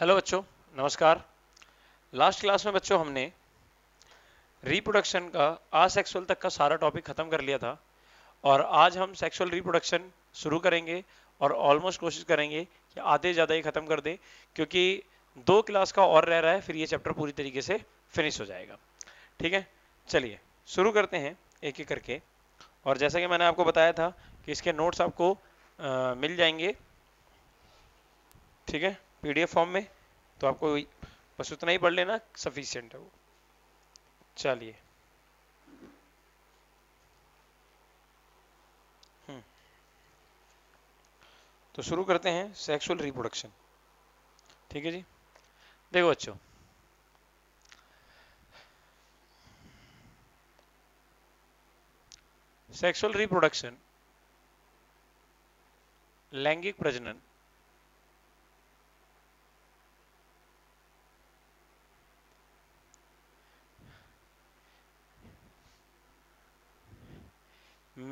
Hello बच्चों, नमस्कार। Last class में बच्चों हमने रिप्रोडक्शन का आसेक्सुअल तक का सारा टॉपिक खत्म कर लिया था और आज हम सेक्सुअल रिप्रोडक्शन शुरू करेंगे और ऑलमोस्ट कोशिश करेंगे कि आधे ज़्यादा ही खत्म कर दें, क्योंकि 2 क्लास का और रह रहा है, फिर ये चैप्टर पूरी तरीके से फिनिश हो जाएगा। ठीक है, चलिए शुरू करते हैं एक एक करके। और जैसा कि मैंने आपको बताया था कि इसके नोट्स आपको मिल जाएंगे, ठीक है, पीडीएफ फॉर्म में, तो आपको बस उतना ही पढ़ लेना, सफिशिएंट है वो। चलिए, तो शुरू करते हैं सेक्सुअल रिप्रोडक्शन। ठीक है जी। देखो बच्चों, सेक्सुअल रिप्रोडक्शन, लैंगिक प्रजनन,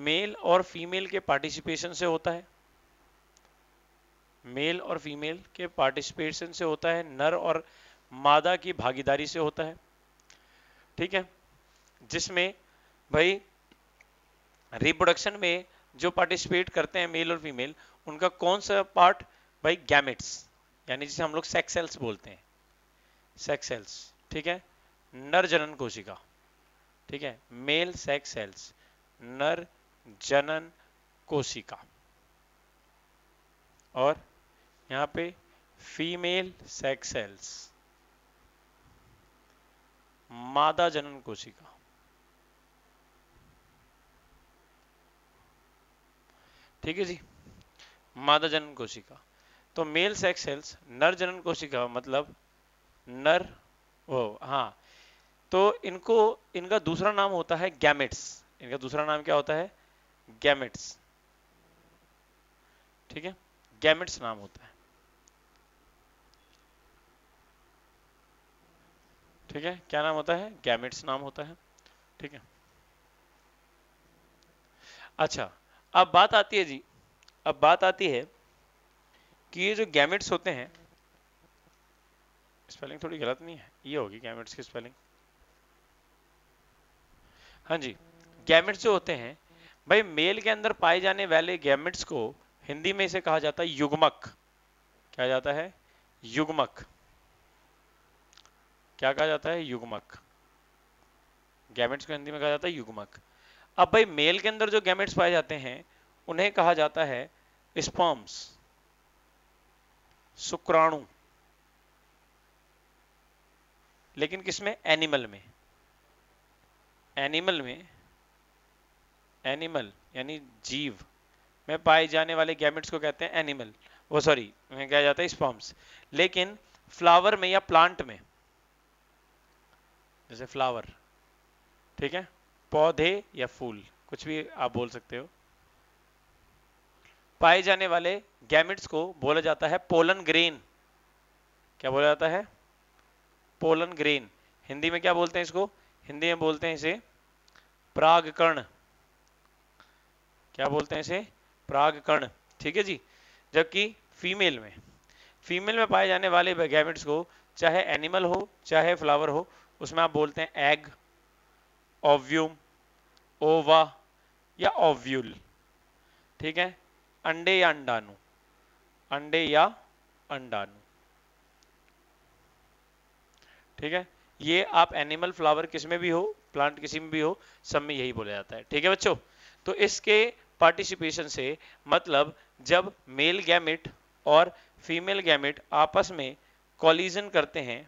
मेल और फीमेल के पार्टिसिपेशन से होता है, मेल और फीमेल के पार्टिसिपेशन से होता है, नर और मादा की भागीदारी से होता है। ठीक है, जिसमें भाई रिप्रोडक्शन में जो पार्टिसिपेट करते हैं मेल और फीमेल, उनका कौन सा पार्ट भाई, गैमेट्स, यानी जिसे हम लोग सेक्स सेल्स बोलते हैं, सेक्स सेल्स। ठीक है, नर जनन कोशिका, ठीक है, मेल सेक्स सेल्स, नर जनन कोशिका, और यहां पे फीमेल सेक्स सेल्स, मादा जनन कोशिका। ठीक है जी, मादा जनन कोशिका। तो मेल सेक्स सेल्स, नर जनन कोशिका मतलब नर वो, हाँ, तो इनको, इनका दूसरा नाम होता है गैमेट्स। इनका दूसरा नाम क्या होता है? गैमेट्स। ठीक है, गैमेट्स नाम होता है। ठीक है, क्या नाम होता है? गैमेट्स नाम होता है। ठीक है, अच्छा, अब बात आती है जी, अब बात आती है कि ये जो गैमेट्स होते हैं, स्पेलिंग थोड़ी गलत नहीं है, ये होगी गैमेट्स की स्पेलिंग, हाँ जी। गैमेट्स जो होते हैं भाई, मेल के अंदर पाए जाने वाले गैमेट्स को हिंदी में इसे कहा जाता है युग्मक। क्या जाता है? युग्मक। क्या कहा जाता है? युग्मक। गैमेट्स को हिंदी में कहा जाता है युग्मक। अब भाई मेल के अंदर जो गैमेट्स पाए जाते हैं उन्हें कहा जाता है स्पर्म्स, शुक्राणु, लेकिन किसमें? एनिमल में। एनिमल में, एनिमल यानी जीव में पाए जाने वाले गैमेट्स को कहते हैं एनिमल, वो सॉरी, में क्या जाता है? स्पर्म्स। लेकिन फ्लावर में या प्लांट में, जैसे फ्लावर, ठीक है, पौधे या फूल, कुछ भी आप बोल सकते हो, पाए जाने वाले गैमेट्स को बोला जाता है पोलन ग्रेन। क्या बोला जाता है? Pollen grain. हिंदी में क्या बोलते हैं इसको? हिंदी में बोलते हैं इसे परागकण। क्या बोलते हैं इसे? परागकण। ठीक है जी। जबकि फीमेल में पाए जाने वाले गैमेट्स को, चाहे एनिमल हो चाहे फ्लावर हो, उसमें आप बोलते हैं एग, ओव्यूम, ओवा या ओव्यूल। ठीक है, अंडे या अंडाणु, अंडे या अंडाणु। ठीक है, ये आप एनिमल, फ्लावर किसमें भी हो, प्लांट किसी में भी हो, सब में यही बोला जाता है। ठीक है बच्चों, तो इसके पार्टिसिपेशन से मतलब जब मेल गैमेट और फीमेल गैमेट आपस में कॉलिजन करते हैं,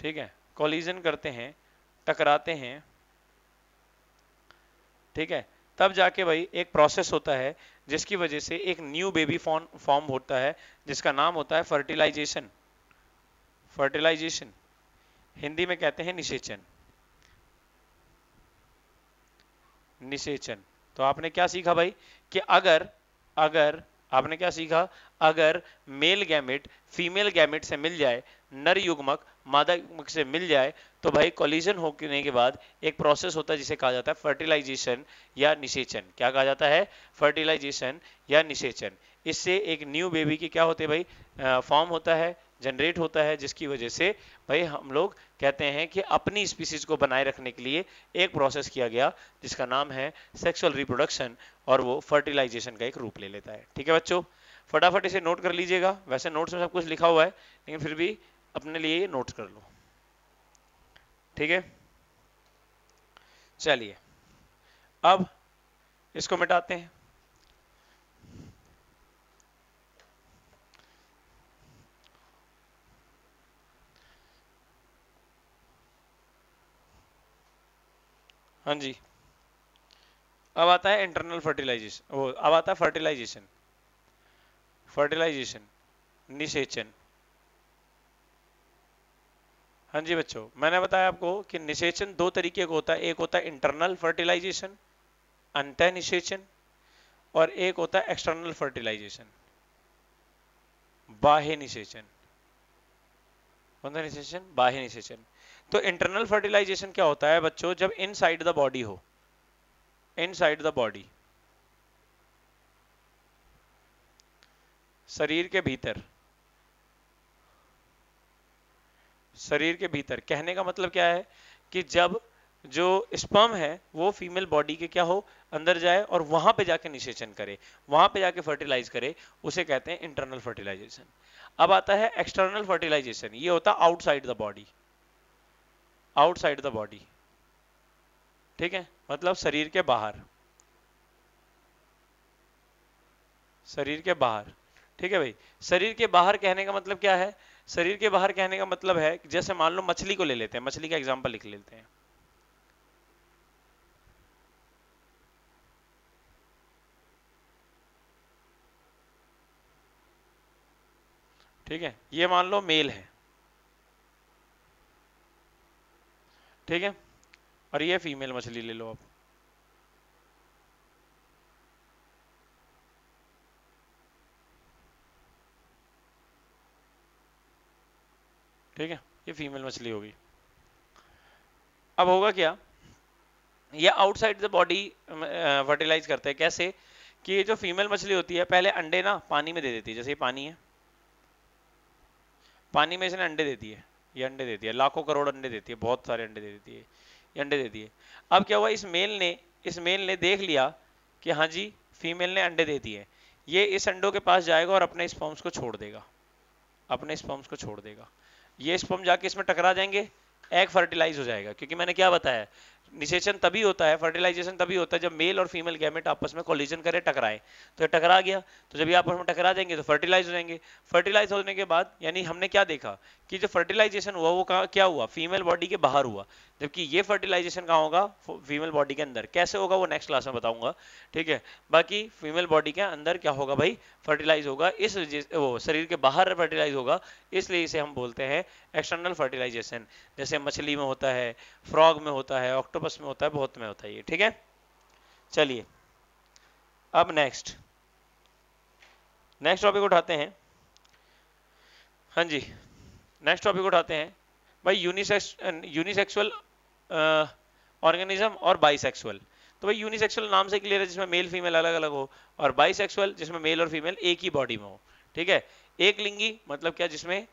ठीक है, कॉलिजन करते हैं, टकराते हैं, ठीक है, तब जाके भाई एक प्रोसेस होता है जिसकी वजह से एक न्यू बेबी फॉर्म होता है, जिसका नाम होता है फर्टिलाइजेशन। फर्टिलाइजेशन हिंदी में कहते हैं निषेचन। निषेचन। तो आपने क्या सीखा भाई कि अगर अगर आपने क्या सीखा, अगर मेल गैमेट फीमेल गैमेट से मिल जाए, नर युग्मक मादा युग्मक से मिल जाए, तो भाई कॉलिजन होने के बाद एक प्रोसेस होता है जिसे कहा जाता है फर्टिलाइजेशन या निषेचन। क्या कहा जाता है? फर्टिलाइजेशन या निषेचन। इससे एक न्यू बेबी की क्या होते भाई, फॉर्म होता है, जनरेट होता है, जिसकी वजह से भाई हम लोग कहते हैं कि अपनी स्पीसीज को बनाए रखने के लिए एक प्रोसेस किया गया जिसका नाम है सेक्सुअल रिप्रोडक्शन, और वो फर्टिलाइजेशन का एक रूप ले लेता है। ठीक है बच्चों, फटाफट इसे नोट कर लीजिएगा। वैसे नोट्स में सब कुछ लिखा हुआ है लेकिन फिर भी अपने लिए ये नोट कर लो। ठीक है, चलिए अब इसको मिटाते हैं। हाँ जी, अब आता है इंटरनल फर्टिलाइजेशन, वो अब आता है फर्टिलाइजेशन निषेचन। हाँ जी बच्चों, मैंने बताया आपको कि निषेचन दो तरीके का होता है, एक होता है इंटरनल फर्टिलाइजेशन अंतः निषेचन, और एक होता है एक्सटर्नल फर्टिलाइजेशन बाह्य निषेचन। कौन सा निषेचन? बाह्य निषेचन। तो इंटरनल फर्टिलाइजेशन क्या होता है बच्चों? जब इनसाइड द बॉडी हो, इनसाइड द बॉडी, शरीर के भीतर। शरीर के भीतर कहने का मतलब क्या है कि जब जो स्पर्म है वो फीमेल बॉडी के क्या हो, अंदर जाए और वहां पे जाके निषेचन करे, वहां पे जाके फर्टिलाइज करे, उसे कहते हैं इंटरनल फर्टिलाइजेशन। अब आता है एक्सटर्नल फर्टिलाइजेशन, ये होता है outside the body, outside the body. ठीक है, मतलब शरीर के बाहर, शरीर के बाहर। ठीक है भाई, शरीर के बाहर कहने का मतलब क्या है? शरीर के बाहर कहने का मतलब है जैसे मान लो मछली को ले लेते हैं, मछली का एग्जांपल लिख लेते हैं। ठीक है, ये मान लो मेल है, ठीक है, और ये फीमेल मछली ले लो आप। ठीक है, ये फीमेल मछली होगी। अब होगा क्या, ये आउटसाइड द बॉडी फर्टिलाइज करते हैं। कैसे? कि ये जो फीमेल मछली होती है पहले अंडे ना पानी में दे देती है, जैसे ये पानी है, पानी में इसने अंडे देती है, ये अंडे देती है, लाखों करोड़ अंडे देती है, बहुत सारे अंडे दे देती है, ये अंडे देती है। अब क्या हुआ, इस मेल ने देख लिया कि हाँ जी फीमेल ने अंडे दे दिए, ये इस अंडों के पास जाएगा और अपने स्पर्म्स को छोड़ देगा, अपने स्पर्म्स को छोड़ देगा। ये स्पर्म जाके इसमें टकरा जाएंगे, एग फर्टिलाइज हो जाएगा। क्योंकि मैंने क्या बताया, निषेचन तभी होता है, फर्टिलाइजेशन तभी होता है जब मेल और फीमेल गैमेट आपस में कोलिजन करे, टकराए। तो ये टकरा गया, तो जब ये आपस में टकरा जाएंगे तो फर्टिलाइज हो जाएंगे। फर्टिलाइज होने के बाद यानी हमने क्या देखा कि जो फर्टिलाइजेशन हुआ वो क्या हुआ, फीमेल बॉडी के बाहर हुआ, जबकि ये फर्टिलाइजेशन कहाँ होगा, फीमेल बॉडी के अंदर। कैसे होगा वो नेक्स्ट क्लास में बताऊंगा। ठीक है, बाकी फीमेल बॉडी के अंदर क्या होगा भाई, फर्टिलाइज होगा, इस वो शरीर के बाहर फर्टिलाइज होगा, इसलिए इसे हम बोलते हैं एक्सटर्नल फर्टिलाइजेशन। जैसे मछली में होता है, फ्रॉग में होता है, ऑक्टोपस में होता है, बहुत में होता है ये। ठीक है, चलिए अब नेक्स्ट टॉपिक उठाते हैं। हाँ जी, नेक्स्ट टॉपिक उठाते हैं भाई यूनिसेक्सुअल ऑर्गेनिज्म और बाइसेक्सुअल। तो भाई यूनिसेक्सुअल नाम से क्लियर है जिसमें मेल फीमेल अलग अलग हो, और बाइसेक्सुअल जिसमें मेल और फीमेल एक ही बॉडी में हो। ठीक है, एक लिंगी मतलब क्या, जिसमें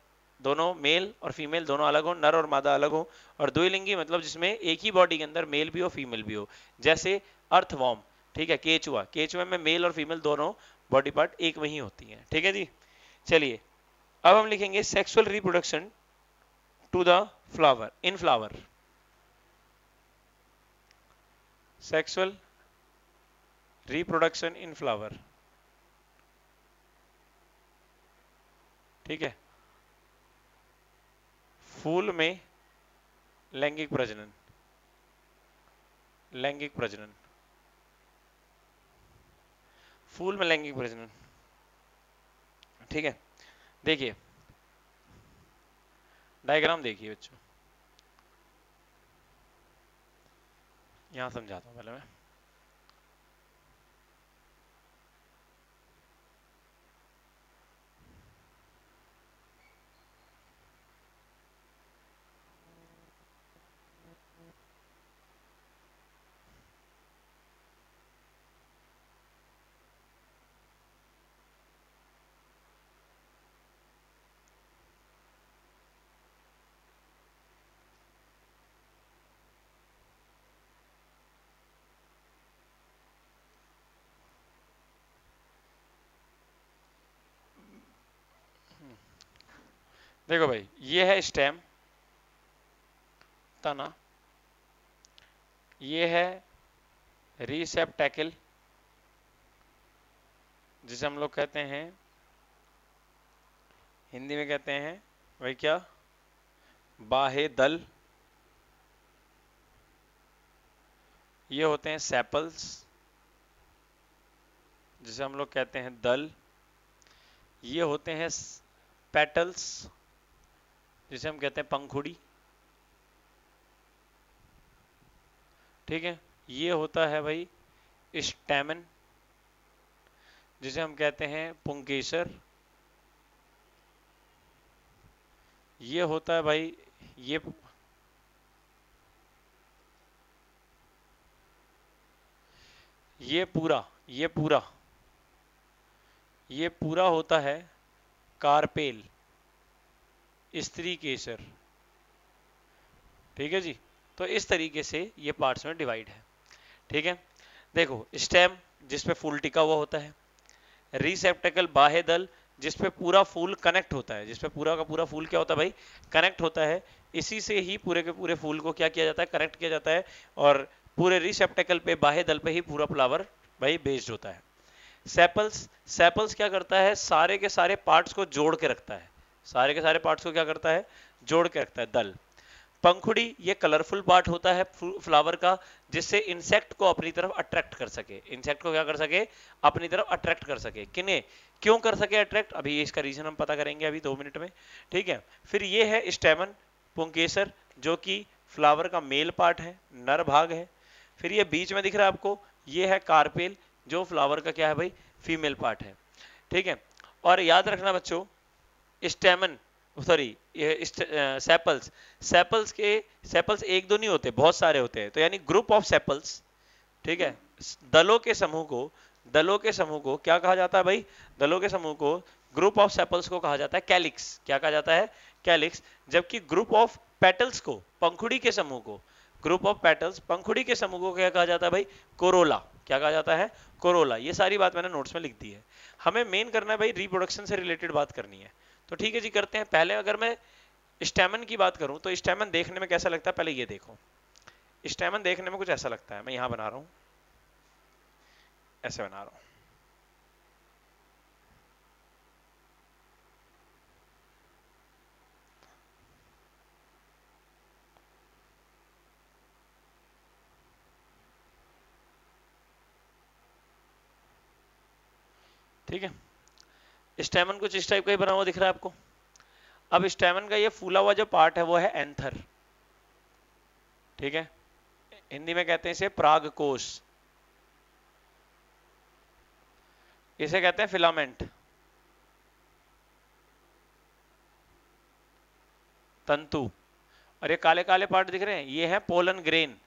दोनों मेल और फीमेल दोनों अलग हो, नर और मादा अलग हो, और द्विलिंगी मतलब जिसमें एक ही बॉडी के अंदर मेल भी हो फीमेल भी हो, जैसे अर्थवॉर्म। ठीक है, केचुआ, केचुआ में मेल और फीमेल दोनों बॉडी पार्ट एक में ही होती है। ठीक है जी, चलिए अब हम लिखेंगे sexual reproduction to the flower, in flower. Sexual reproduction in flower. ठीक है, फूल में लैंगिक प्रजनन, लैंगिक प्रजनन, फूल में लैंगिक प्रजनन। ठीक है, देखिए डायग्राम, देखिए बच्चों यहां समझाता हूं पहले मैं। देखो भाई ये है स्टेम तना, ये है रिसेप्टैकल जिसे हम लोग कहते हैं हिंदी में कहते हैं भाई क्या बाहे दल, ये होते हैं सेपल्स जिसे हम लोग कहते हैं दल, ये होते हैं पेटल्स जिसे हम कहते हैं पंखुड़ी, ठीक है। ये होता है भाई स्टैमन जिसे हम कहते हैं पुंकेसर, ये होता है भाई ये पूरा होता है कार्पेल स्त्री केसर, ठीक है जी। तो इस तरीके से ये पार्ट्स में डिवाइड है, ठीक है। देखो स्टेम जिसपे फूल टिका हुआ होता है, रिसेप्टेकल बाह्य दल जिसपे पूरा फूल कनेक्ट होता है, जिसपे पूरा का पूरा फूल क्या होता है भाई कनेक्ट होता है, इसी से ही पूरे के पूरे फूल को क्या किया जाता है कनेक्ट किया जाता है, और पूरे रिसेप्टेकल पे बाह्य दल पे ही पूरा फ्लावर भाई बेस्ड होता है। सेपल्स क्या करता है सारे के सारे पार्ट्स को जोड़ के रखता है, सारे के सारे पार्ट्स को क्या करता है जोड़ के रखता है। दल पंखुड़ी ये कलरफुल पार्ट होता है फ्लावर का जिससे इंसेक्ट को अपनी तरफ अट्रैक्ट कर सके, इंसेक्ट को क्या कर सके अपनी तरफ अट्रैक्ट कर सके, किन्हें क्यों कर सके अट्रैक्ट, अभी इसका रीजन हम पता करेंगे अभी 2 मिनट में, ठीक है। फिर ये है स्टेमन पुंकेसर जो कि फ्लावर का मेल पार्ट है, नर भाग है। फिर ये बीच में दिख रहा है आपको, ये है कार्पेल जो फ्लावर का क्या है भाई फीमेल पार्ट है, ठीक है। और याद रखना बच्चों सेपल्स 1-2 नहीं होते, बहुत सारे होते हैं, तो यानी ग्रुप ऑफ सेपल्स, ठीक है। दलों के समूह को क्या कहा जाता है भाई, दलों के समूह को ग्रुप ऑफ सेपल्स को कहा जाता है कैलिक्स, क्या कहा जाता है कैलिक्स। जबकि ग्रुप ऑफ पेटल्स को पंखुड़ी के समूह को, ग्रुप ऑफ पेटल्स पंखुड़ी के समूह को क्या कहा जाता है भाई कोरोला, क्या कहा जाता है कोरोला। ये सारी बात मैंने नोट्स में लिख दी है, हमें मेन करना है भाई रिप्रोडक्शन से रिलेटेड बात करनी है, तो ठीक है जी करते हैं। पहले अगर मैं स्टैमन की बात करूं तो स्टैमन देखने में कैसा लगता है, पहले ये देखो स्टैमन देखने में कुछ ऐसा लगता है, मैं यहां बना रहा हूं, ऐसे बना रहा हूं, ठीक है। स्टैमन कुछ इस टाइप का ही बना हुआ दिख रहा है आपको। अब स्टैमन का ये फूला हुआ जो पार्ट है वो है एंथर, ठीक है, हिंदी में कहते हैं इसे परागकोश, इसे कहते हैं फिलामेंट, तंतु। और ये काले काले पार्ट दिख रहे हैं ये है पोलन ग्रेन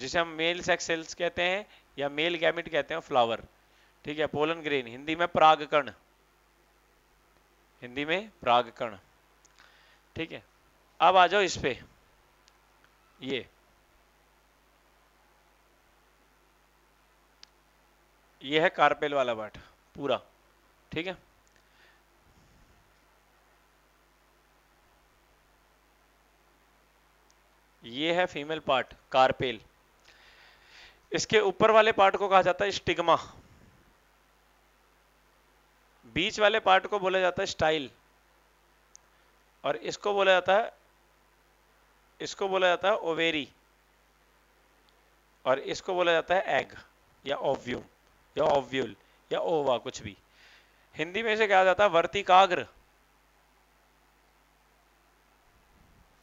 जिसे हम मेल सेक्स सेल्स कहते हैं या मेल गैमिट कहते हैं फ्लावर, ठीक है। पोलन ग्रेन हिंदी में परागकण, हिंदी में परागकण, ठीक है। अब आ जाओ इस पे, ये है कार्पेल वाला पार्ट पूरा, ठीक है। ये है फीमेल पार्ट कार्पेल, इसके ऊपर वाले पार्ट को कहा जाता है स्टिग्मा, बीच वाले पार्ट को बोला जाता है स्टाइल, और इसको बोला जाता है ओवेरी, और इसको बोला जाता है एग या ओव्यूम या ओव्यूल या ओवा, कुछ भी। हिंदी में इसे कहा जाता है वर्तिकाग्र,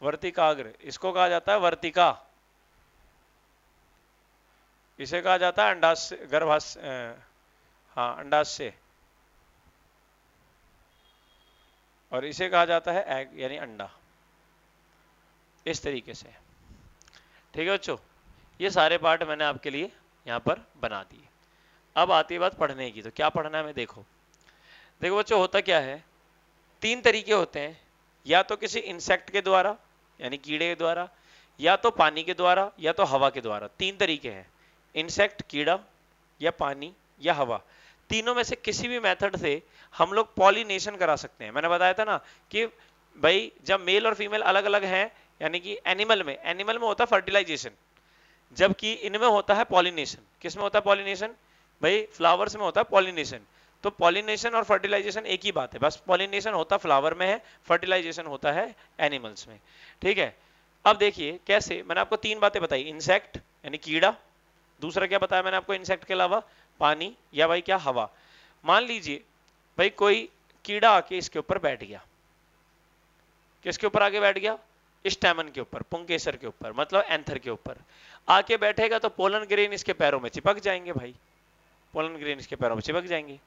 वर्तिकाग्र इसको कहा जाता है वर्तिका, इसे कहा जाता है अंडाशय, गर्भाशय, हाँ अंडाशय, और इसे कहा जाता है एग यानी अंडा, इस तरीके से, ठीक है बच्चों। ये सारे पार्ट मैंने आपके लिए यहाँ पर बना दिए। अब आती है बात पढ़ने की, तो क्या पढ़ना है हमें, देखो बच्चों होता क्या है, 3 तरीके होते हैं, या तो किसी इंसेक्ट के द्वारा यानी कीड़े के द्वारा, या तो पानी के द्वारा, या तो हवा के द्वारा। 3 तरीके हैं, इंसेक्ट कीड़ा, या पानी, या हवा। तीनों में से किसी भी मेथड से हम लोग पॉलिनेशन करा सकते हैं। मैंने बताया था ना कि भाई जब मेल और फीमेल अलग अलग हैं, यानी कि एनिमल में होता है फर्टिलाइजेशन, जबकि इनमें होता है पॉलिनेशन। किसमें होता है पॉलिनेशन? भाई फ्लावर्स में होता है पॉलिनेशन। तो पॉलिनेशन और फर्टिलाइजेशन एक ही बात है, बस पॉलिनेशन होता फ्लावर में है, फर्टिलाइजेशन होता है एनिमल्स में। ठीक है, अब देखिए कैसे। मैंने आपको तीन बातें बताई, इंसेक्ट यानी कीड़ा, दूसरा क्या बताया मैंने आपको इंसेक्ट के अलावा, पानी या भाई क्या हवा। मान लीजिए भाई कोई कीड़ा आके इसके ऊपर बैठ गया, किसके ऊपर आके बैठ गया? स्टैमन के ऊपर, पुंकेसर के ऊपर, मतलब एंथर के ऊपर आके बैठेगा तो पोलन ग्रेन इसके पैरों में चिपक जाएंगे। भाई पोलन ग्रेन इसके पैरों में चिपक जाएंगे।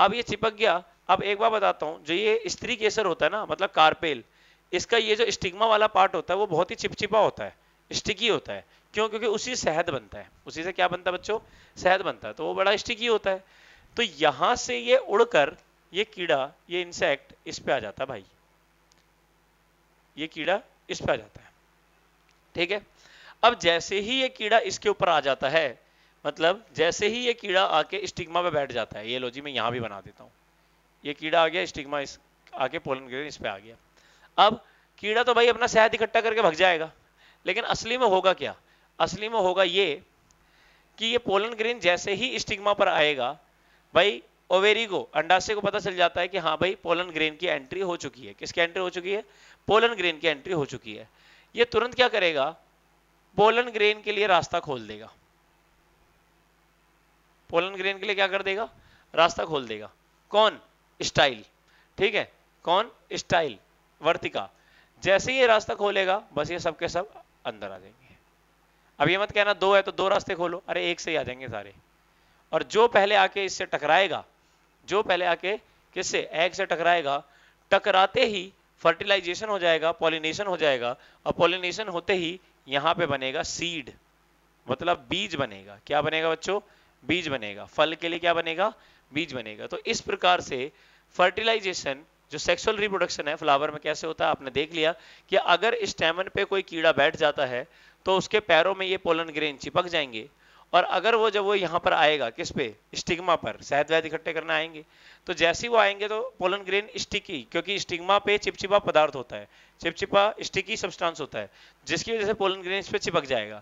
अब ये चिपक गया। अब एक बार बताता हूं, जो ये स्त्री केसर होता है ना, मतलब कार्पेल, इसका ये जो स्टिग्मा वाला पार्ट होता है वो बहुत ही चिपचिपा होता है, स्टिकी होता है। क्यों? क्योंकि उसी शहद बनता है। उसी से क्या बनता है बच्चों? शहद बनता है। तो वो बड़ा स्टिकी होता है। तो यहां से ये उड़कर ये कीड़ा, ये इंसेक्ट इस पे आ जाता है। भाई ये कीड़ा इस पे आ जाता है, ठीक है। अब जैसे ही ये कीड़ा इसके ऊपर आ जाता है, मतलब जैसे ही ये कीड़ा आके स्टिग्मा पे बैठ जाता है, ये लो जी मैं यहां भी बना देता हूं, ये कीड़ा आ गया, स्टिग्मा इस आके पोलन ग्रेन इस पे आ गया। अब कीड़ा तो भाई अपना शहद इकट्ठा करके भाग जाएगा, लेकिन असली में होगा क्या? असली में होगा ये कि ये पोलन ग्रेन जैसे ही स्टिग्मा पर आएगा, भाई ओवेरी को, अंडाशय को पता चल जाता है कि हाँ भाई पोलन ग्रेन की एंट्री हो चुकी है। किसकी एंट्री हो चुकी है? पोलन ग्रेन की एंट्री हो चुकी है। ये तुरंत क्या करेगा? पोलन ग्रेन के लिए रास्ता खोल देगा। पोलन ग्रेन के लिए क्या कर देगा? रास्ता खोल देगा। कौन? स्टाइल। ठीक है, कौन? स्टाइल, वर्तिका। जैसे ये रास्ता खोलेगा बस ये सब के सब अंदर आ जाएंगे। अब ये मत कहना दो है तो दो रास्ते खोलो, अरे एक से ही आ जाएंगे सारे। और जो पहले आके इससे टकराएगा, जो पहले आके किससे? एग से टकराएगा, टकराते ही फर्टिलाइजेशन हो जाएगा, पॉलिनेशन हो जाएगा, और पॉलिनेशन होते ही यहां पे बनेगा सीड, मतलब बीज बनेगा। क्या बनेगा बच्चों? बीज बनेगा। फल के लिए क्या बनेगा? बीज बनेगा। तो इस प्रकार से फर्टिलाइजेशन, जो सेक्सुअल रिप्रोडक्शन है फ्लावर में कैसे होता है आपने देख लिया कि अगर स्टेमन पे कोई कीड़ा बैठ जाता है तो उसके पैरों में ये पोलन ग्रेन चिपक जाएंगे, और अगर वो जब वो यहाँ पर आएगा किस पे? स्टिग्मा पर, शहद वहद इकट्ठे करना आएंगे, तो जैसे ही वो आएंगे तो पोलन ग्रेन स्टिकी, क्योंकि स्टिग्मा पे चिपचिपा पदार्थ होता है, चिपचिपा स्टिकी सब्सटेंस होता है, जिसकी वजह से पोलन ग्रेन इस पे चिपक जाएगा।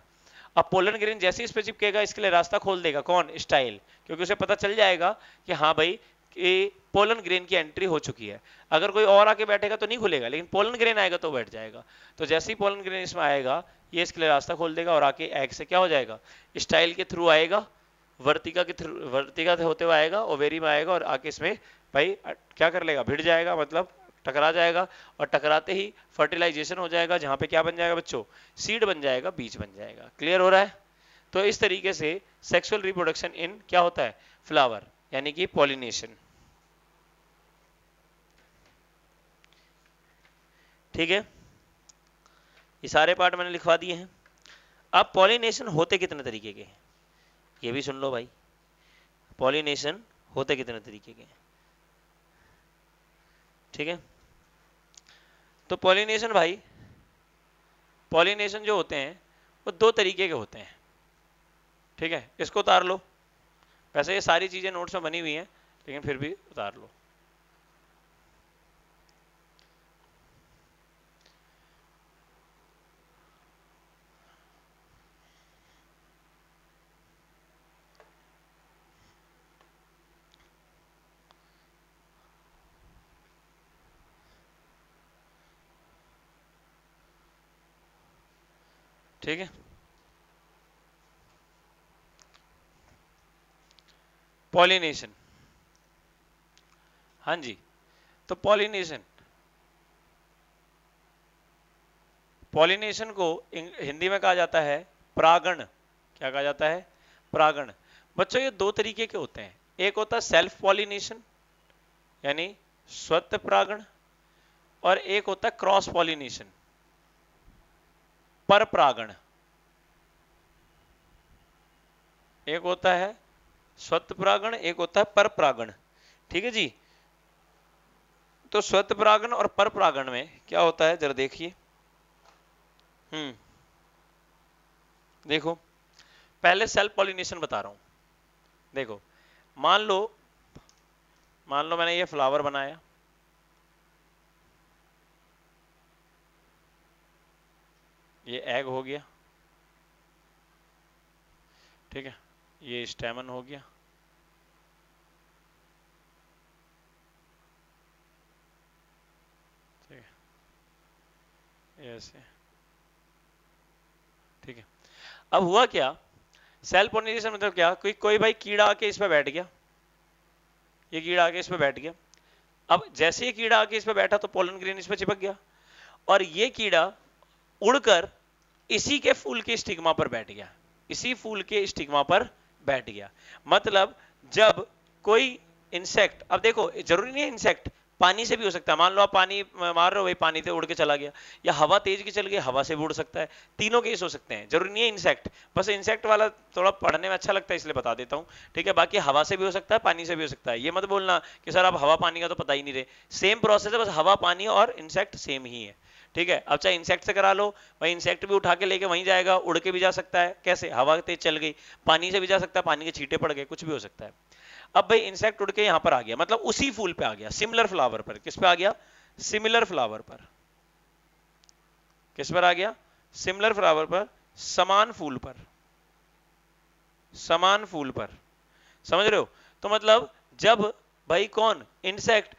अब पोलन ग्रेन जैसे इस पे चिपकेगा इसके लिए रास्ता खोल देगा। कौन? स्टाइल, क्योंकि उसे पता चल जाएगा कि हाँ भाई पोलन ग्रेन की एंट्री हो चुकी है। अगर कोई और आके बैठेगा तो नहीं खुलेगा, लेकिन पोलन ग्रेन आएगा तो बैठ जाएगा। तो जैसे ही पोलन ग्रेन इसमें आएगा ये इसके लिए रास्ता खोल देगा, और आके एग से क्या हो जाएगा? स्टाइल के थ्रू आएगा, वर्तिका के थ्रू, वर्तिका से होते हुए आएगा, ओवेरी में आएगा, और आके इसमें भाई क्या कर लेगा? भिड़ जाएगा, मतलब टकरा जाएगा, और टकराते ही फर्टिलाइजेशन हो जाएगा, जहां पे क्या बन जाएगा बच्चों? सीड बन जाएगा, बीज बन जाएगा। क्लियर हो रहा है? तो इस तरीके से सेक्सुअल रिप्रोडक्शन इन क्या होता है? फ्लावर, यानी कि पॉलिनेशन। ठीक है, ये सारे पार्ट मैंने लिखवा दिए हैं। अब पॉलिनेशन होते कितने तरीके के हैं ये भी सुन लो भाई। पॉलिनेशन होते कितने तरीके के हैं, ठीक है। तो पॉलिनेशन भाई, पॉलिनेशन जो होते हैं वो दो तरीके के होते हैं, ठीक है। इसको उतार लो, वैसे ये सारी चीजें नोट्स में बनी हुई हैं लेकिन फिर भी उतार लो। ठीक है, पॉलिनेशन, हाँ जी। तो पॉलिनेशन को हिंदी में कहा जाता है परागण। क्या कहा जाता है? परागण। बच्चों ये दो तरीके के होते हैं, एक होता है सेल्फ पॉलिनेशन यानी स्वतः परागण, और एक होता है क्रॉस पॉलिनेशन, पर परागण। एक होता है स्वतः परागण, एक होता है पर परागण, ठीक है जी। तो स्वतः परागण और पर परागण में क्या होता है जरा देखिए। देखो पहले सेल्फ पॉलिनेशन बता रहा हूं। देखो मान लो मान लो मैंने ये फ्लावर बनाया, ये एग हो गया, ठीक है, ये स्टेमन हो गया, ठीक है, ऐसे, ठीक है। अब हुआ क्या, सेल पोलिनेशन मतलब क्या, कोई भाई कीड़ा आके इस पे बैठ गया, ये कीड़ा आके इस पे बैठ गया। अब जैसे ये कीड़ा आके इस पे बैठा तो पोलन ग्रेन इस पे चिपक गया, और ये कीड़ा उड़कर इसी के फूल के स्टिग्मा पर बैठ गया, इसी फूल के स्टिग्मा पर बैठ गया। मतलब जब कोई इंसेक्ट, अब देखो जरूरी नहीं है इंसेक्ट, पानी से भी हो सकता है, मान लो आप पानी मार रहे हो, भाई पानी से उड़ के चला गया, या हवा तेज की चल गई, हवा से भी उड़ सकता है, तीनों केस हो सकते हैं, जरूरी नहीं है इंसेक्ट, बस इंसेक्ट वाला थोड़ा पढ़ने में अच्छा लगता है इसलिए बता देता हूँ, ठीक है। बाकी हवा से भी हो सकता है, पानी से भी हो सकता है, ये मत बोलना कि सर आप हवा पानी का तो पता ही नहीं रहे, सेम प्रोसेस है, बस हवा पानी और इंसेक्ट सेम ही है, ठीक है। अब चाहे इंसेक्ट से करा लो, भाई इंसेक्ट भी उठा के लेके वहीं जाएगा, उड़ के भी जा सकता है, कैसे, हवा तेज चल गई, पानी से भी जा सकता है, पानी के छींटे पड़ गए, कुछ भी हो सकता है। अब भाई इंसेक्ट उड़ के यहां पर आ गया, मतलब उसी फूल पे आ गया, सिमिलर फ्लावर पर, किस पे आ गया, सिमिलर फ्लावर पर, किस पर आ गया, सिमिलर फ्लावर पर, समान फूल पर, समान फूल पर, समझ रहे हो। तो मतलब जब भाई कौन, इंसेक्ट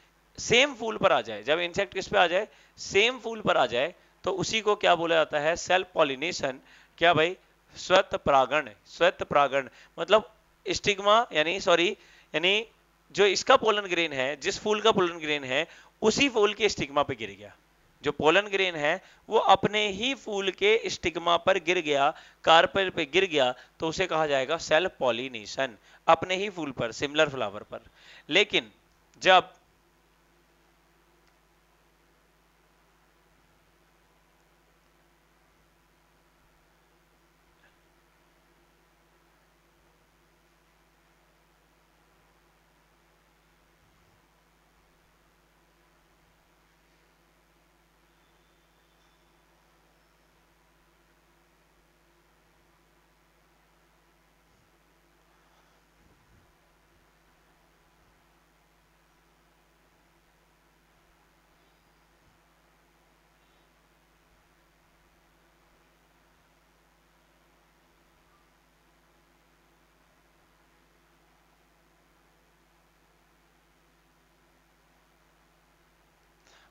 सेम फूल पर आ जाए, जब इंसेक्ट किस पे आ जाए, सेम फूल पर आ जाए, तो उसी को क्या बोला जाता है, सेल्फ पॉलिनेशन। क्या भाई, स्वत परागण, स्वत परागण मतलब स्टिग्मा यानी जो इसका पोलन ग्रेन है, जिस फूल का पोलन ग्रेन है, उसी फूल के स्टिग्मा पे गिर गया, जो पोलन ग्रेन है वो अपने ही फूल के स्टिग्मा पर गिर गया, कार्पेल पे गिर गया, तो उसे कहा जाएगा सेल्फ पॉलिनेशन, अपने ही फूल पर, सिमिलर फ्लावर पर। लेकिन जब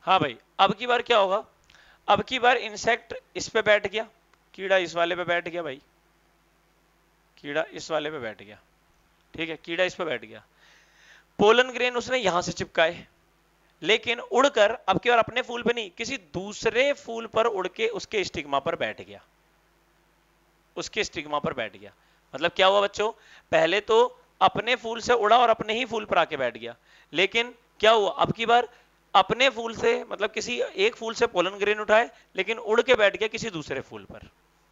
हाँ भाई, अब की बार क्या होगा, अब की बार इंसेक्ट इस पे बैठ गया, कीड़ा इस वाले पे बैठ गया, भाई कीड़ा इस वाले पे बैठ गया, ठीक है, कीड़ा इस पे बैठ गया, पोलन ग्रेन उसने यहां से चिपकाए, लेकिन उड़कर अब की बार अपने फूल पे नहीं, किसी दूसरे फूल पर उड़ के उसके स्टिग्मा पर बैठ गया, उसके स्टिग्मा पर बैठ गया। मतलब क्या हुआ बच्चों, पहले तो अपने फूल से उड़ा और अपने ही फूल पर आके बैठ गया, लेकिन क्या हुआ, अब की बार अपने फूल से, मतलब किसी एक फूल से पोलन ग्रेन उठाए, लेकिन उड़ के बैठ गया किसी दूसरे फूल पर,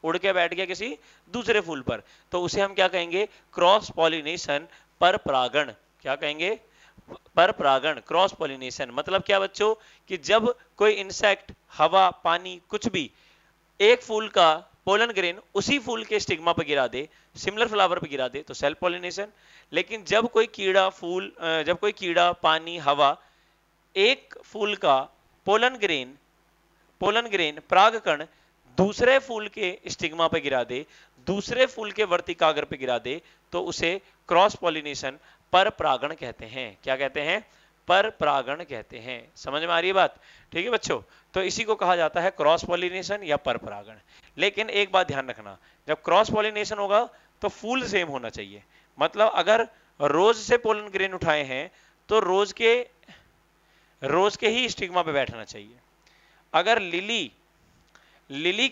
उड़ के बैठ गया किसी दूसरे फूल पर, तो उसे हम क्या कहेंगे, क्रॉस पॉलिनेशन, पर परागण, क्या कहेंगे, पर परागण, क्रॉस पॉलिनेशन। मतलब क्या बच्चों, कि जब कोई इंसेक्ट, हवा, पानी, कुछ भी एक फूल का पोलन ग्रेन उसी फूल के स्टिग्मा पर गिरा दे, सिमिलर फ्लावर पर गिरा दे, तो सेल्फ पॉलिनेशन। लेकिन जब कोई कीड़ा, पानी, हवा एक फूल का पोलन ग्रेन परागकण दूसरे फूल के स्टिग्मा पे गिरा दे, दूसरे फूल के वर्तिकाग्र पे गिरा दे, तो उसे क्रॉस पॉलिनेशन, पर परागण कहते हैं। क्या कहते हैं, पर परागण कहते हैं। समझ में आ रही है बात, ठीक है बच्चों। तो इसी को कहा जाता है क्रॉस पॉलिनेशन या पर परागण। लेकिन एक बात ध्यान रखना, जब क्रॉस पॉलिनेशन होगा तो फूल सेम होना चाहिए। मतलब अगर रोज से पोलन ग्रेन उठाए हैं तो रोज के ही स्टिग्मा पे बैठना चाहिए। अगर लिली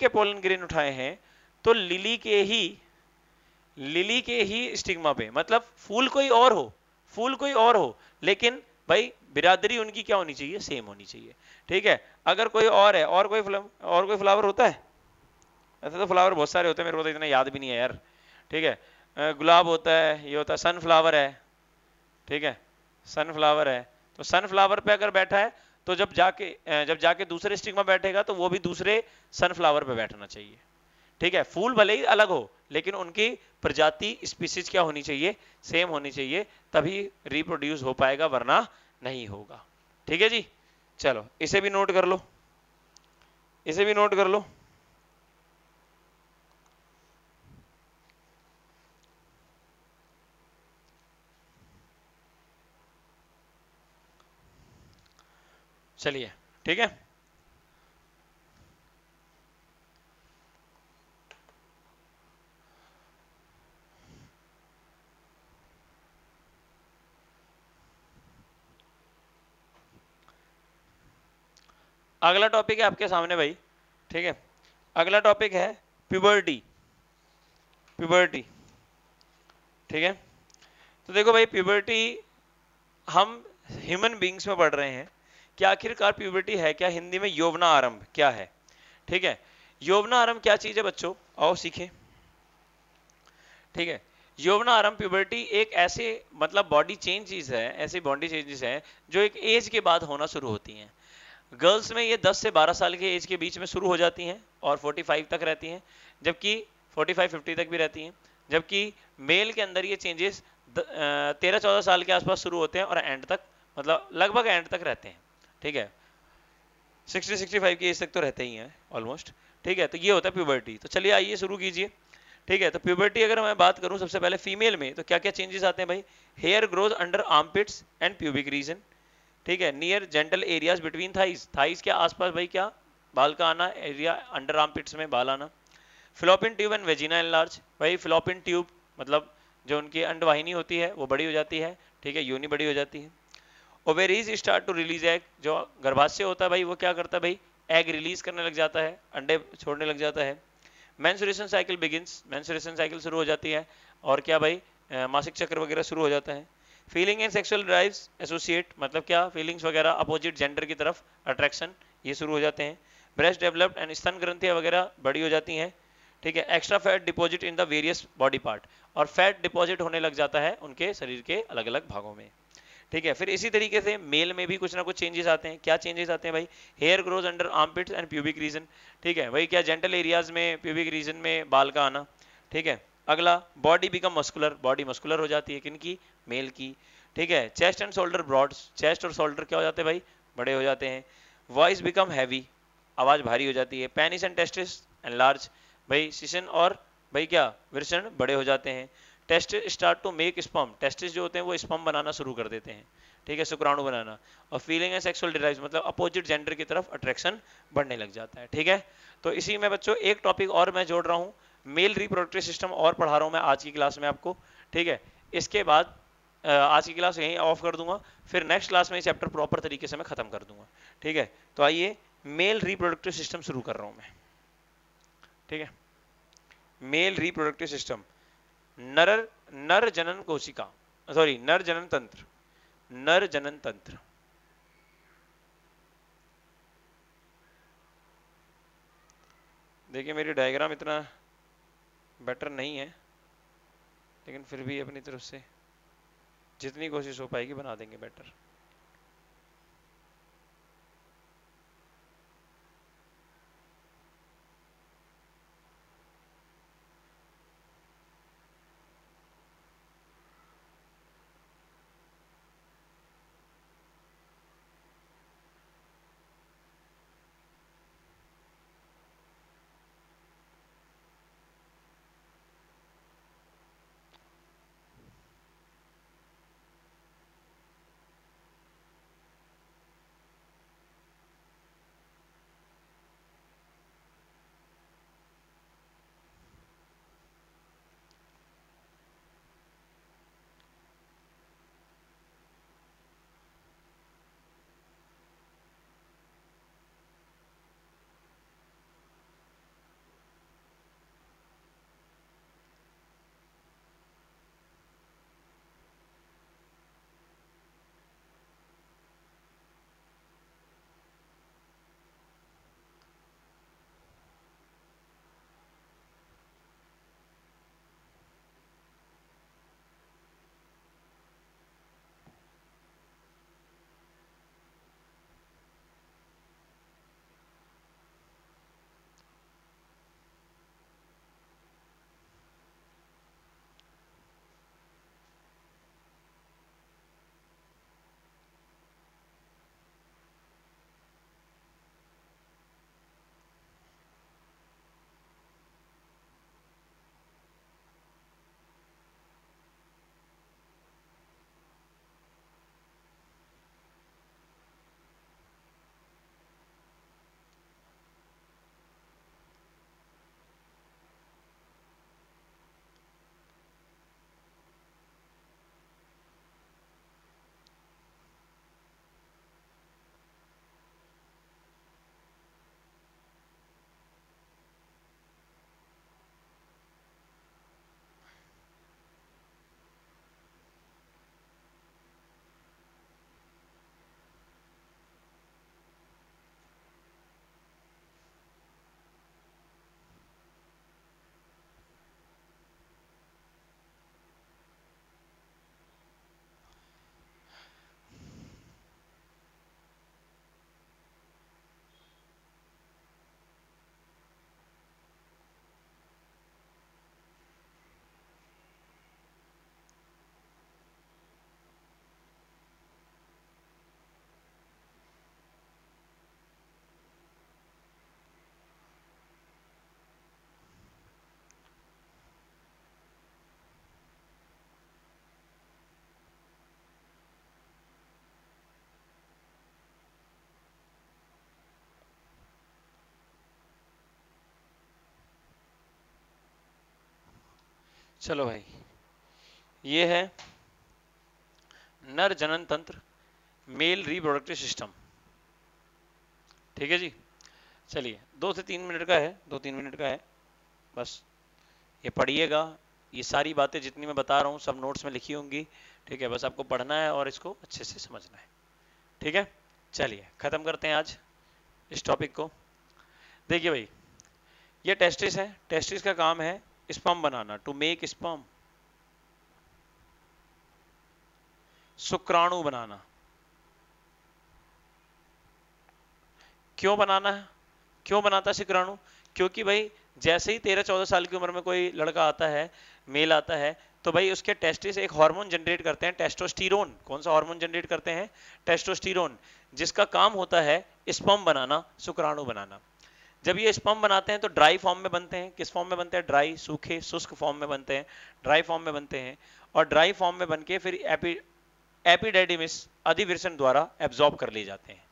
के पोलन ग्रेन उठाए हैं तो लिली के ही स्टिग्मा पे, मतलब फूल कोई और हो लेकिन भाई बिरादरी उनकी क्या होनी चाहिए, सेम होनी चाहिए, ठीक है। अगर कोई और है और कोई फ्लावर होता है, ऐसा तो फ्लावर बहुत सारे होते हैं, मेरे को तो इतना याद भी नहीं है यार, ठीक है। गुलाब होता है, ये होता है, सनफ्लावर है, ठीक है, सनफ्लावर है। तो सनफ्लावर पे अगर बैठा है तो जब जाके दूसरे स्टिग्मा बैठेगा तो वो भी दूसरे सनफ्लावर पे बैठना चाहिए, ठीक है। फूल भले ही अलग हो लेकिन उनकी प्रजाति, स्पीसीज क्या होनी चाहिए, सेम होनी चाहिए, तभी रिप्रोड्यूस हो पाएगा, वरना नहीं होगा। ठीक है जी, चलो इसे भी नोट कर लो, इसे भी नोट कर लो। चलिए ठीक है, अगला टॉपिक है आपके सामने भाई। ठीक है, अगला टॉपिक है प्यूबर्टी। प्यूबर्टी, ठीक है, तो देखो भाई प्यूबर्टी हम ह्यूमन बींग्स में पढ़ रहे हैं कि आखिरकार प्यूबर्टी है क्या। हिंदी में यौवना आरंभ क्या है। ठीक है, यौवना आरंभ क्या चीज है बच्चों, आओ सीखें। ठीक है, यौवना आरंभ प्यूबर्टी एक ऐसे मतलब बॉडी चेंजेस है, ऐसे बॉडी चेंजेस हैं जो एक एज के बाद होना शुरू होती हैं। गर्ल्स में ये 10 से 12 साल के एज के बीच में शुरू हो जाती हैं और 45 तक रहती हैं, जबकि 45-50 तक भी रहती हैं। जबकि मेल के अंदर ये चेंजेस 13-14 साल के आसपास शुरू होते हैं और एंड तक मतलब लगभग एंड तक रहते हैं। ठीक है, 60-65 की एज तक तो रहते ही हैं ऑलमोस्ट। ठीक है, तो ये होता है प्यूबर्टी। तो चलिए आइए शुरू कीजिए। ठीक है, तो प्यूबर्टी अगर मैं बात करूं सबसे पहले फीमेल में तो क्या क्या चेंजेस आते हैं भाई। Hair growth under armpits and pubic region. ठीक है, near gentle areas between thighs, thighs के आसपास भाई क्या बाल का आना, एरिया अंडर आर्मपिट्स में बाल आना। Fallopian tube and vagina enlarge, भाई फ्लॉपिन ट्यूब मतलब जो उनकी अंडवाहिनी होती है वो बड़ी हो जाती है। ठीक है, योनि बड़ी हो जाती है। Ovaries start to release egg, जो गर्भाशय होता है भाई वो क्या करता है भाई, एग रिलीज करने लग जाता है, अंडे छोड़ने लग जाता है। Menstruation cycle begins, menstruation cycle शुरू हो जाती है और क्या भाई मासिक चक्र वगैरह शुरू हो जाता है। Feeling and sexual drives associate, मतलब क्या फीलिंग्स वगैरह अपोजिट जेंडर की तरफ अट्रैक्शन, ये शुरू हो जाते हैं। ब्रेस्ट डेवलप्ड एंड स्तन ग्रंथियां वगैरह बड़ी हो जाती हैं। ठीक है, extra fat deposit in the various body part, और फैट डिपॉजिट होने लग जाता है उनके शरीर के अलग अलग भागों में। ठीक है, फिर इसी तरीके से मेल में भी कुछ ना कुछ चेंजेस आते हैं। क्या चेंजेस आते हैं भाई, hair growth under armpits and pubic region. ठीक है, वही क्या जेंटल एरियाज में प्यूबिक रीजन में बाल का आना। ठीक है, अगला body become muscular, body muscular हो जाती है किनकी, मेल की। ठीक है, chest and shoulder broads, chest और शोल्डर क्या हो जाते हैं भाई, बड़े हो जाते हैं। वॉइस बिकम हैवी, आवाज भारी हो जाती है। पेनिस एंड टेस्टिस एनलार्ज, भाई सीशन और भाई क्या वृषण बड़े हो जाते हैं। Testis start to make sperm, testis जो होते हैं वो स्पर्म बनाना शुरू कर देते हैं। ठीक है, शुक्राणु बनाना। और फीलिंग एंड सेक्सुअल डिराइव्स मतलब अपोजिट जेंडर की तरफ अट्रैक्शन बढ़ने लग जाता है। ठीक है, तो इसी में बच्चों एक टॉपिक और मैं जोड़ रहा हूँ, मेल रिप्रोडक्टिव सिस्टम और पढ़ा रहा हूँ मैं आज की क्लास में आपको। ठीक है, इसके बाद आज की क्लास यहीं ऑफ कर दूंगा, फिर नेक्स्ट क्लास में ये चैप्टर प्रॉपर तरीके से मैं खत्म कर दूंगा। ठीक है, तो आइए मेल रिप्रोडक्टिव सिस्टम शुरू कर रहा हूँ मैं। ठीक है, मेल रिप्रोडक्टिव सिस्टम, नर जनन कोशिका, सॉरी नर जनन तंत्र, नर जनन तंत्र। देखिए मेरी डायग्राम इतना बेटर नहीं है लेकिन फिर भी अपनी तरफ से जितनी कोशिश हो पाएगी बना देंगे बेटर। चलो भाई, ये है नर जनन तंत्र, मेल रिप्रोडक्टिव सिस्टम। ठीक है जी, चलिए 2 से 3 मिनट का है, 2-3 मिनट का है बस। ये पढ़िएगा, ये सारी बातें जितनी मैं बता रहा हूँ सब नोट्स में लिखी होंगी। ठीक है, बस आपको पढ़ना है और इसको अच्छे से समझना है। ठीक है, चलिए ख़त्म करते हैं आज इस टॉपिक को। देखिए भाई, ये टेस्टिस है, टेस्टिस का काम है स्पर्म बनाना, टू मेक स्पर्म, शुक्राणु बनाना। क्यों बनाना है, क्यों बनाता है शुक्राणु? क्योंकि भाई जैसे ही 13-14 साल की उम्र में कोई लड़का आता है, मेल आता है, तो भाई उसके टेस्टिस एक हार्मोन जनरेट करते हैं, टेस्टोस्टेरोन। कौन सा हार्मोन जनरेट करते हैं? टेस्टोस्टेरोन, जिसका काम होता है स्पर्म बनाना, शुक्राणु बनाना। जब ये स्पर्म बनाते हैं तो ड्राई फॉर्म में बनते हैं। किस फॉर्म में बनते हैं? ड्राई, सूखे, शुष्क फॉर्म में बनते हैं, ड्राई फॉर्म में बनते हैं। और ड्राई फॉर्म में बनके फिर एपिडेडिमिस अधिवृषण द्वारा एब्जॉर्ब कर लिए जाते हैं।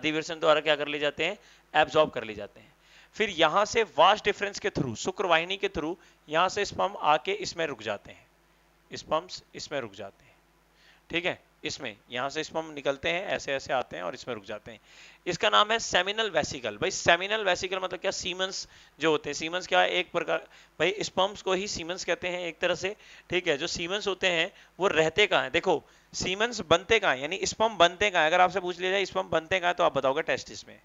अधिवृषण द्वारा क्या कर लिए जाते हैं? एब्जॉर्ब कर लिए जाते हैं। फिर यहाँ से वास्ट डिफरेंस के थ्रू, शुक्रवाहिनी के थ्रू, यहाँ से स्पर्म आके इसमें रुक जाते हैं, स्पर्म्स इसमें रुक जाते हैं। ठीक है, इसमें यहाँ से स्पर्म निकलते हैं, ऐसे ऐसे आते हैं और इसमें रुक जाते हैं। इसका नाम है सेमिनल वेसिकल। भाई सेमिनल वेसिकल मतलब क्या? सीमेंस जो होते हैं, सीमेंस क्या है? एक प्रकार भाई स्पर्म्स को ही सीमेंस कहते हैं एक तरह से। ठीक है, जो सीमेंस होते हैं वो रहते कहाँ हैं? देखो सीमेंस बनते कहाँ, यानी स्पर्म बनते कहाँ? अगर आपसे पूछ लिया जाए स्पर्म बनते कहाँ, तो आप बताओगे टेस्टिस में।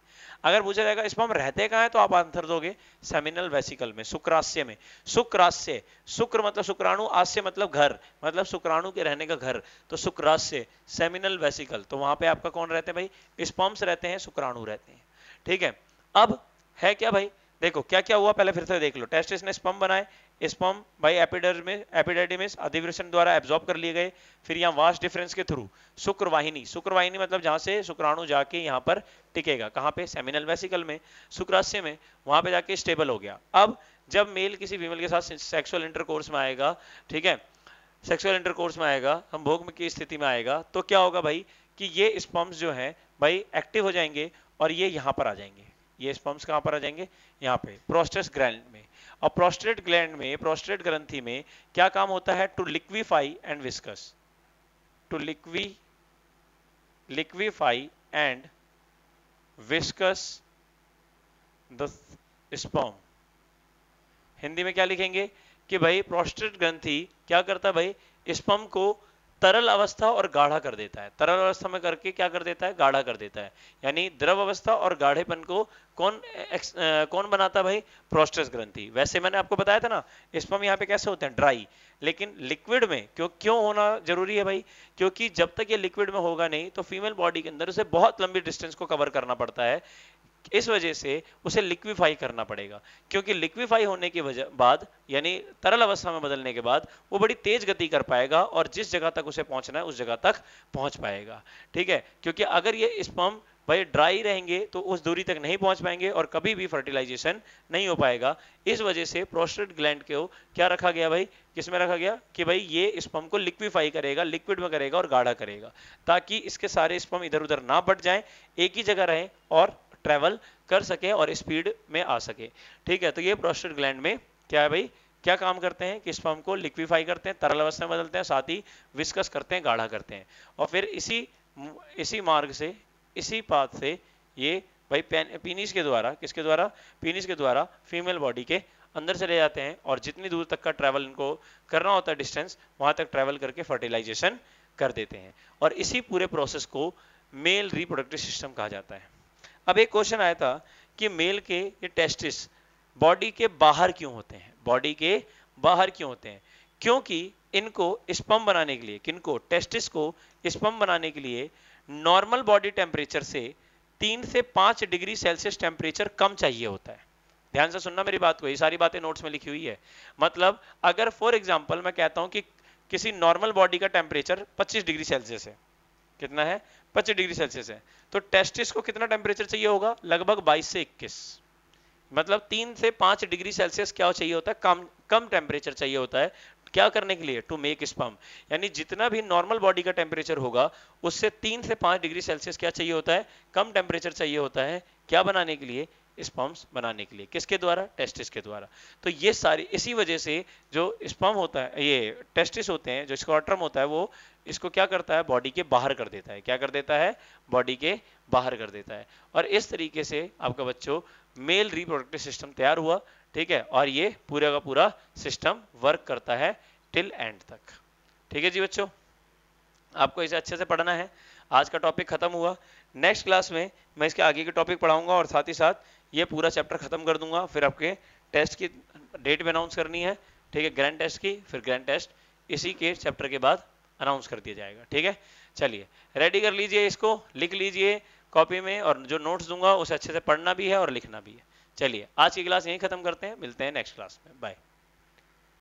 अगर पूछा जाएगा स्पर्म रहते कहाँ है, तो आप आंसर दोगे सेमिनल वेसिकल में, शुक्राशय में। शुक्राशय, शुक्र मतलब शुक्राणु, आशय मतलब घर, मतलब शुक्राणु के रहने का घर, तो शुक्राशय, सेमिनल वेसिकल। तो वहां पे आपका कौन रहते हैं भाई? स्पर्म्स रहते हैं, शुक्राणु रहते हैं। ठीक है, अब है क्या भाई, देखो क्या क्या हुआ, पहले फिर से देख लो। टेस्टिस ने स्पर्म बनाए, स्पर्म भाई एपिडर्मिस अधिवृषण द्वारा एब्जॉर्ब कर लिए गए, फिर यहाँ वास्ट डिफरेंस के थ्रू शुक्रवाहिनी, शुक्रवाहिनी मतलब जहाँ से शुक्राणु जाके यहाँ पर टिकेगा, कहाँ पे? सेमिनल वेसिकल में, शुक्राशय में, वहाँ पे जाके स्टेबल हो गया। अब जब मेल किसी फीमेल के साथ सेक्सुअल इंटरकोर्स में आएगा, ठीक है, सेक्सुअल इंटरकोर्स में आएगा, हम भोग की स्थिति में आएगा, तो क्या होगा भाई कि ये स्पर्म्स जो हैं भाई एक्टिव हो जाएंगे और ये यहाँ पर आ जाएंगे। ये स्पर्म्स कहाँ पर आ जाएंगे? यहाँ पे प्रोस्टेट ग्लैंड में। और प्रोस्टेट ग्लैंड में, प्रोस्टेट ग्रंथि में क्या काम होता है? To liquefy and viscous, to liquefy and viscous the sperm. Hindi में क्या लिखेंगे कि भाई प्रोस्टेट ग्रंथि क्या करता है भाई? स्पर्म को तरल अवस्था और गाढ़ा कर देता है। तरल अवस्था में करके क्या कर देता है? गाढ़ा कर देता है। यानी द्रव अवस्था और गाढ़ेपन को कौन बनाता है भाई? प्रोस्टेट ग्रंथि। वैसे मैंने आपको बताया था ना स्पर्म यहाँ पे कैसे होते हैं? ड्राई, लेकिन लिक्विड में क्यों होना जरूरी है भाई? क्योंकि जब तक ये लिक्विड में होगा नहीं तो फीमेल बॉडी के अंदर उसे बहुत लंबी डिस्टेंस को कवर करना पड़ता है। इस वजह से उसे लिक्विफाई करना पड़ेगा, क्योंकि लिक्विफाई होने के बाद यानी तरल अवस्था में बदलने के बाद वो बड़ी तेज गति कर पाएगा और जिस जगह तक उसे पहुंचना है उस जगह तक पहुंच पाएगा। ठीक है, क्योंकि अगर ये स्पर्म भाई ड्राई रहेंगे तो उस दूरी तक नहीं पहुंच पाएंगे और कभी भी फर्टिलाइजेशन नहीं हो पाएगा। इस वजह से प्रोस्टेट ग्लैंड को क्या रखा गया भाई? किसमें रखा गया कि भाई ये स्पर्म को लिक्विफाई करेगा, लिक्विड में करेगा और गाढ़ा करेगा, ताकि इसके सारे स्पर्म इधर उधर ना बढ़ जाएं, एक ही जगह रहें और ट्रैवल कर सके और स्पीड में आ सके। ठीक है, तो ये प्रोस्टेट ग्लैंड में क्या है भाई, क्या काम करते हैं कि स्पर्म को लिक्विफाई करते हैं, तरल अवस्था में बदलते हैं, साथ ही विस्कस करते हैं, गाढ़ा करते हैं। और फिर इसी मार्ग से, इसी पाथ से ये भाई पीनिस के द्वारा, किसके द्वारा? पीनिस के द्वारा फीमेल बॉडी के अंदर चले जाते हैं और जितनी दूर तक का ट्रैवल इनको करना होता है डिस्टेंस, वहां तक ट्रैवल करके फर्टिलाइजेशन कर देते हैं। और इसी पूरे प्रोसेस को मेल रिप्रोडक्टिव सिस्टम कहा जाता है। अब एक क्वेश्चन आया था कि मेल के ये टेस्टिस बॉडी के बाहर क्यों होते हैं? बॉडी के बाहर क्यों होते हैं? क्योंकि इनको स्पर्म बनाने के लिए, किनको? टेस्टिस को स्पर्म बनाने के लिए नॉर्मल बॉडी टेम्परेचर से 3 से 5 डिग्री सेल्सियस टेम्परेचर कम चाहिए होता है। ध्यान से सुनना मेरी बात को, ये सारी बातें नोट्स में लिखी हुई है। मतलब अगर फॉर एग्जाम्पल मैं कहता हूं कि किसी नॉर्मल बॉडी का टेम्परेचर 25 डिग्री सेल्सियस है, कितना है? 25 डिग्री सेल्सियस है, तो टेस्टिस को कितना टेम्परेचर चाहिए होगा? लगभग 22 से 21, मतलब 3 से 5 डिग्री सेल्सियस क्या चाहिए होता है? कम टेम्परेचर चाहिए होता है। क्या करने के लिए? To make sperm. यानी जितना भी नॉर्मल बॉडी का टेम्परेचर होगा उससे 3 से 5 डिग्री सेल्सियस क्या चाहिए होता है? कम टेम्परेचर चाहिए होता है क्या बनाने के लिए? स्पर्म्स बनाने के लिए। किसके द्वारा? टेस्टिस के द्वारा। तो ये सारी, इसी वजह से जो स्पर्म होता है, ये टेस्टिस होते हैं, जो स्क्रोटम होता है, वो इसको क्या करता है? बॉडी के बाहर कर देता है। क्या कर देता है? बॉडी के बाहर कर देता है। और इस तरीके से आपका बच्चों मेल रिप्रोडक्टिव सिस्टम तैयार हुआ, ठीक है। और ये पूरा का पूरा सिस्टम वर्क करता है टिल एंड तक। ठीक है जी बच्चों, आपको इसे अच्छे से पढ़ना है। आज का टॉपिक खत्म हुआ। नेक्स्ट क्लास में मैं इसके आगे के टॉपिक पढ़ाऊंगा और साथ ही साथ ये पूरा चैप्टर खत्म कर दूंगा। फिर आपके टेस्ट की डेट भी अनाउंस करनी है, ठीक है, ग्रैंड टेस्ट की। फिर ग्रैंड टेस्ट इसी के चैप्टर के बाद अनाउंस कर दिया जाएगा, ठीक है। चलिए, रेडी कर लीजिए, इसको लिख लीजिए कॉपी में, और जो नोट्स दूंगा उसे अच्छे से पढ़ना भी है और लिखना भी है। चलिए, आज की क्लास यहीं खत्म करते हैं, मिलते हैं नेक्स्ट क्लास में। बाय।